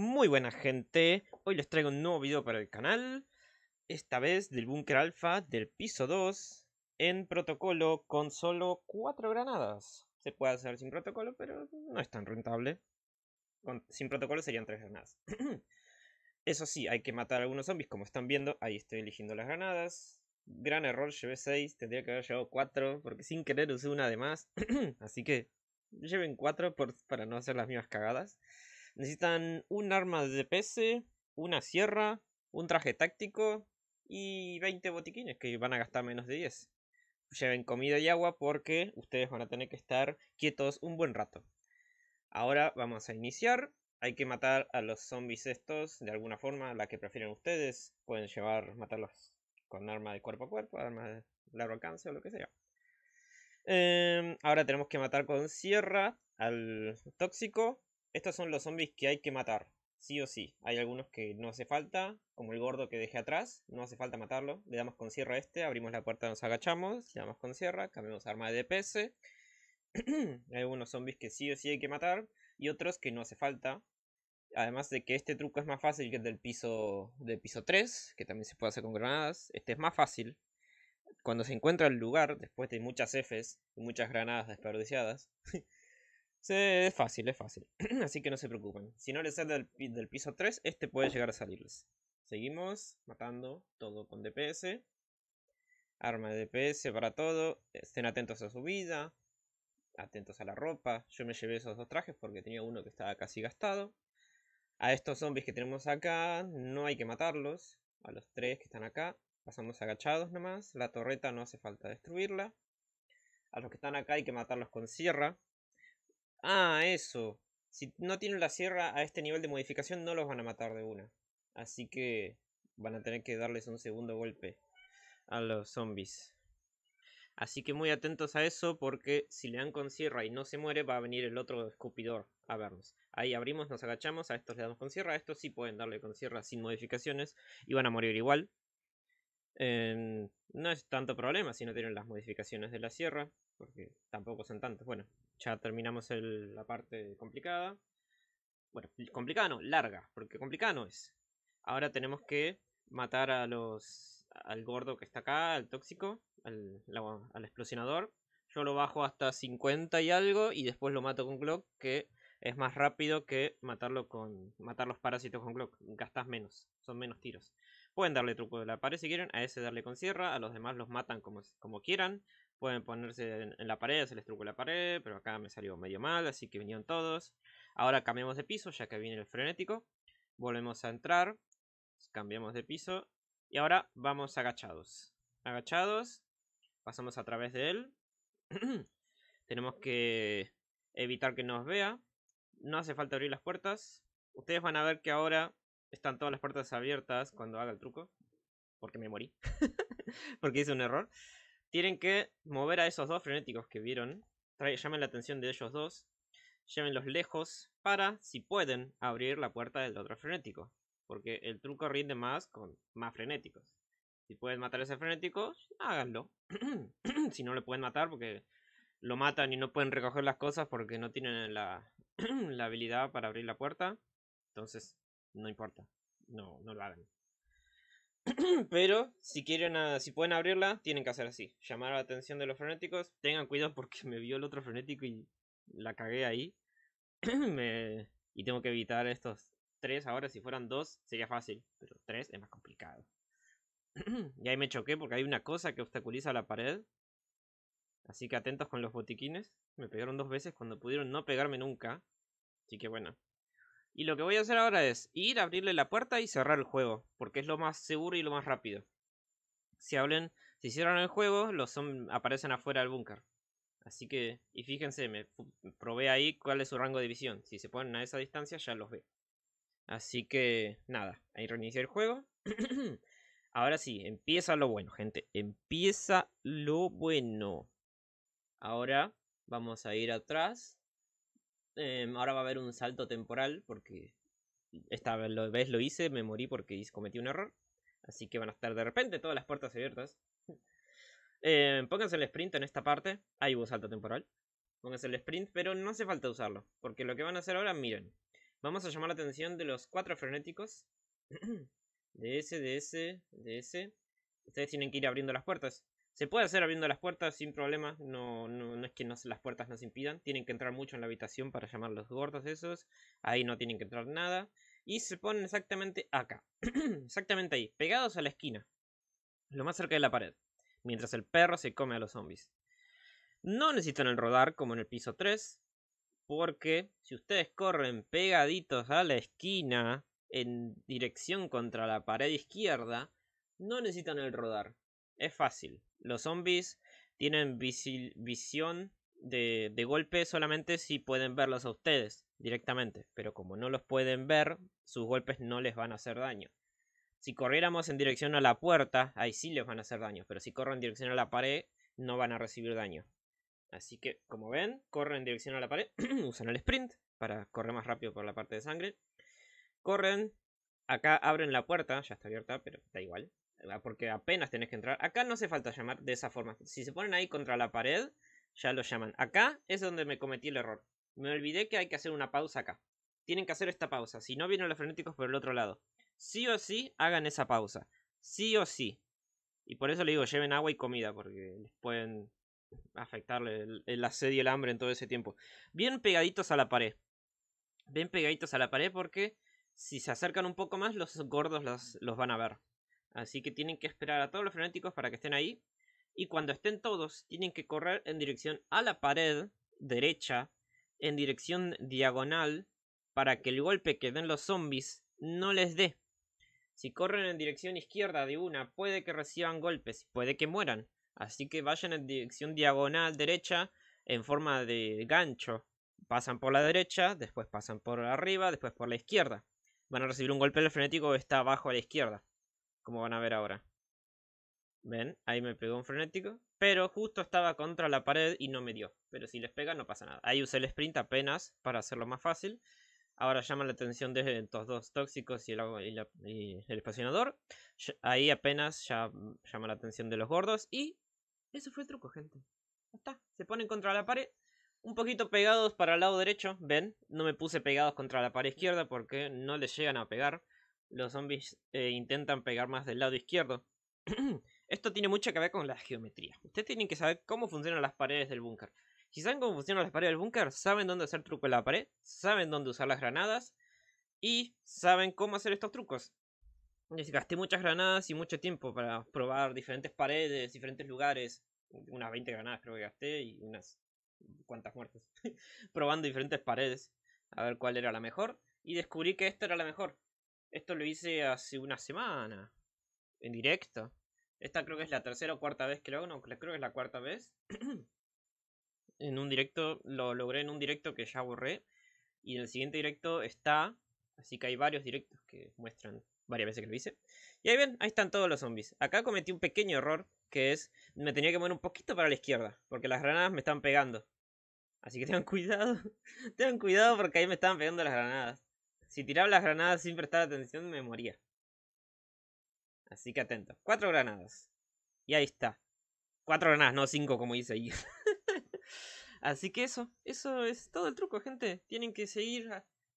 Muy buena gente, hoy les traigo un nuevo video para el canal, esta vez del Bunker Alfa del piso 2 en protocolo con solo 4 granadas. Se puede hacer sin protocolo, pero no es tan rentable. Sin protocolo serían 3 granadas. Eso sí, hay que matar a algunos zombies, como están viendo, ahí estoy eligiendo las granadas. Gran error, llevé 6, tendría que haber llevado 4, porque sin querer usé una de más. Así que lleven 4 para no hacer las mismas cagadas. Necesitan un arma de DPS, una sierra, un traje táctico y 20 botiquines que van a gastar menos de 10. Lleven comida y agua porque ustedes van a tener que estar quietos un buen rato. Ahora vamos a iniciar. Hay que matar a los zombies estos de alguna forma, la que prefieran ustedes. Pueden matarlos con arma de cuerpo a cuerpo, arma de largo alcance o lo que sea. Ahora tenemos que matar con sierra al tóxico. Estos son los zombies que hay que matar, sí o sí. Hay algunos que no hace falta, como el gordo que dejé atrás, no hace falta matarlo. Le damos con sierra a este, abrimos la puerta, nos agachamos, le damos con sierra, cambiamos arma de DPS. Hay algunos zombies que sí o sí hay que matar y otros que no hace falta. Además de que este truco es más fácil que el del piso 3, que también se puede hacer con granadas. Este es más fácil. Cuando se encuentra el lugar, después de muchas Fs y muchas granadas desperdiciadas... Es fácil. Así que no se preocupen. Si no les sale del piso 3, este puede llegar a salirles. Seguimos matando todo con DPS. Arma de DPS para todo. Estén atentos a su vida. Atentos a la ropa. Yo me llevé esos dos trajes porque tenía uno que estaba casi gastado. A estos zombies que tenemos acá, no hay que matarlos. A los 3 que están acá, pasamos agachados nomás. La torreta no hace falta destruirla. A los que están acá hay que matarlos con sierra. Ah, eso. Si no tienen la sierra a este nivel de modificación no los van a matar de una. Así que van a tener que darles un segundo golpe a los zombies. Así que muy atentos a eso porque si le dan con sierra y no se muere va a venir el otro escupidor a vernos. Ahí abrimos, nos agachamos, a estos le damos con sierra. A estos sí pueden darle con sierra sin modificaciones y van a morir igual. No es tanto problema si no tienen las modificaciones de la sierra, porque tampoco son tantos. Bueno, ya terminamos la parte complicada. Bueno, complicada no, larga, porque complicada no es. Ahora tenemos que matar al gordo que está acá, al tóxico, al explosionador. Yo lo bajo hasta 50 y algo y después lo mato con Glock, que es más rápido que matar los parásitos con Glock. Gastas menos, son menos tiros. Pueden darle truco de la pared si quieren, a ese darle con sierra, a los demás los matan como quieran. Pueden ponerse en la pared, se les truco la pared, pero acá me salió medio mal, así que vinieron todos. Ahora cambiamos de piso, ya que viene el frenético. Volvemos a entrar, cambiamos de piso, y ahora vamos agachados. Agachados, pasamos a través de él. Tenemos que evitar que nos vea. No hace falta abrir las puertas. Ustedes van a ver que ahora están todas las puertas abiertas cuando haga el truco. Porque me morí. Porque hice un error. Tienen que mover a esos dos frenéticos que vieron. Llamen la atención de ellos dos. Llévenlos lejos para, si pueden, abrir la puerta del otro frenético. Porque el truco rinde más con más frenéticos. Si pueden matar a ese frenético, háganlo. Si no lo pueden matar porque lo matan y no pueden recoger las cosas porque no tienen la habilidad para abrir la puerta. Entonces, no importa. No lo hagan. Pero si pueden abrirla, tienen que hacer así. Llamar la atención de los frenéticos. Tengan cuidado porque me vio el otro frenético y la cagué ahí. Y tengo que evitar estos 3 ahora. Si fueran 2 sería fácil, pero 3 es más complicado. Y ahí me choqué porque hay una cosa que obstaculiza la pared. Así que atentos con los botiquines. Me pegaron 2 veces cuando pudieron no pegarme nunca. Así que bueno. Y lo que voy a hacer ahora es ir a abrirle la puerta y cerrar el juego. Porque es lo más seguro y lo más rápido. Si cierran el juego, aparecen afuera del búnker. Así que, y fíjense, me probé ahí cuál es su rango de visión. Si se ponen a esa distancia ya los ve. Así que, nada, ahí reinicié el juego. Ahora sí, empieza lo bueno, gente. Empieza lo bueno. Ahora vamos a ir atrás. Ahora va a haber un salto temporal porque esta vez lo hice, me morí porque cometí un error. Así que van a estar de repente todas las puertas abiertas. Pónganse el sprint en esta parte. Ahí hubo salto temporal. Pónganse el sprint, pero no hace falta usarlo. Porque lo que van a hacer ahora, miren. Vamos a llamar la atención de los 4 frenéticos. De ese. Ustedes tienen que ir abriendo las puertas. Se puede hacer abriendo las puertas sin problema. No es que las puertas nos impidan. Tienen que entrar mucho en la habitación para llamar a los gordos esos. Ahí no tienen que entrar nada. Y se ponen exactamente acá. Exactamente ahí. Pegados a la esquina. Lo más cerca de la pared. Mientras el perro se come a los zombies. No necesitan el rodar como en el piso 3. Porque si ustedes corren pegaditos a la esquina en dirección contra la pared izquierda, no necesitan el rodar. Es fácil. Los zombies tienen visión de golpe solamente si pueden verlos a ustedes directamente. Pero como no los pueden ver, sus golpes no les van a hacer daño. Si corriéramos en dirección a la puerta, ahí sí les van a hacer daño. Pero si corren en dirección a la pared, no van a recibir daño. Así que, como ven, corren en dirección a la pared, usan el sprint para correr más rápido por la parte de sangre. Corren, acá abren la puerta, ya está abierta, pero da igual, porque apenas tenés que entrar. Acá no hace falta llamar de esa forma, si se ponen ahí contra la pared, ya lo llaman. Acá es donde me cometí el error, me olvidé que hay que hacer una pausa acá. Tienen que hacer esta pausa, si no vienen los frenéticos por el otro lado. Sí o sí, hagan esa pausa, sí o sí. Y por eso le digo, lleven agua y comida, porque les pueden afectarle el asedio y el hambre en todo ese tiempo. Bien pegaditos a la pared. Bien pegaditos a la pared porque si se acercan un poco más los gordos los van a ver. Así que tienen que esperar a todos los frenéticos para que estén ahí. Y cuando estén todos tienen que correr en dirección a la pared derecha. En dirección diagonal. Para que el golpe que den los zombies no les dé. Si corren en dirección izquierda de una puede que reciban golpes. Puede que mueran. Así que vayan en dirección diagonal derecha en forma de gancho. Pasan por la derecha, después pasan por arriba, después por la izquierda. Van a recibir un golpe del frenético que está abajo a la izquierda. Como van a ver ahora. ¿Ven? Ahí me pegó un frenético. Pero justo estaba contra la pared y no me dio. Pero si les pega no pasa nada. Ahí usé el sprint apenas para hacerlo más fácil. Ahora llaman la atención de estos dos tóxicos y el apasionador. Ahí apenas ya llama la atención de los gordos y... Eso fue el truco, gente. Ya está. Se ponen contra la pared. Un poquito pegados para el lado derecho. ¿Ven? No me puse pegados contra la pared izquierda porque no les llegan a pegar. Los zombies intentan pegar más del lado izquierdo. Esto tiene mucho que ver con la geometría. Ustedes tienen que saber cómo funcionan las paredes del búnker. Si saben cómo funcionan las paredes del búnker, saben dónde hacer truco en la pared. Saben dónde usar las granadas. Y saben cómo hacer estos trucos. Les gasté muchas granadas y mucho tiempo para probar diferentes paredes, diferentes lugares. Unas 20 granadas creo que gasté y unas cuantas muertes. Probando diferentes paredes a ver cuál era la mejor. Y descubrí que esta era la mejor. Esto lo hice hace una semana. En directo. Esta creo que es la tercera o cuarta vez que lo hago. No, creo que es la cuarta vez. En un directo, lo logré en un directo que ya borré. Y en el siguiente directo está. Así que hay varios directos que muestran varias veces que lo hice. Y ahí ven, ahí están todos los zombies. Acá cometí un pequeño error, que es... Me tenía que mover un poquito para la izquierda, porque las granadas me están pegando. Así que tengan cuidado. Tengan cuidado porque ahí me estaban pegando las granadas. Si tiraba las granadas sin prestar atención, me moría. Así que atento. 4 granadas. Y ahí está. 4 granadas, no 5 como hice ahí. Así que eso. Eso es todo el truco, gente. Tienen que seguir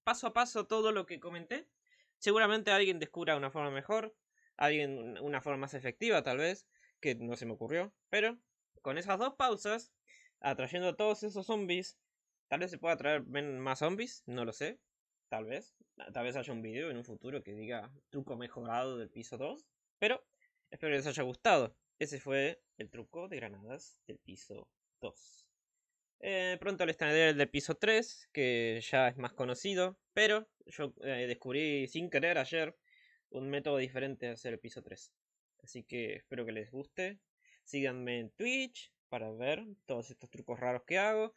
paso a paso todo lo que comenté. Seguramente alguien descubra una forma mejor, alguien una forma más efectiva tal vez, que no se me ocurrió. Pero con esas dos pausas, atrayendo a todos esos zombies, tal vez se pueda atraer más zombies, no lo sé. Tal vez haya un video en un futuro que diga truco mejorado del piso 2. Pero espero que les haya gustado. Ese fue el truco de granadas del piso 2. Pronto les traeré el del piso 3, que ya es más conocido, pero yo descubrí sin querer ayer un método diferente de hacer el piso 3. Así que espero que les guste. Síganme en Twitch para ver todos estos trucos raros que hago.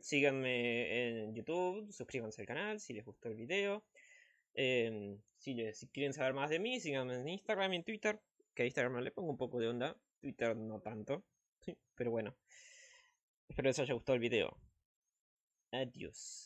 Síganme en YouTube, suscríbanse al canal si les gustó el video. Si quieren saber más de mí, síganme en Instagram y en Twitter, que a Instagram le pongo un poco de onda, Twitter no tanto, pero bueno. Espero les haya gustado el video. Adiós.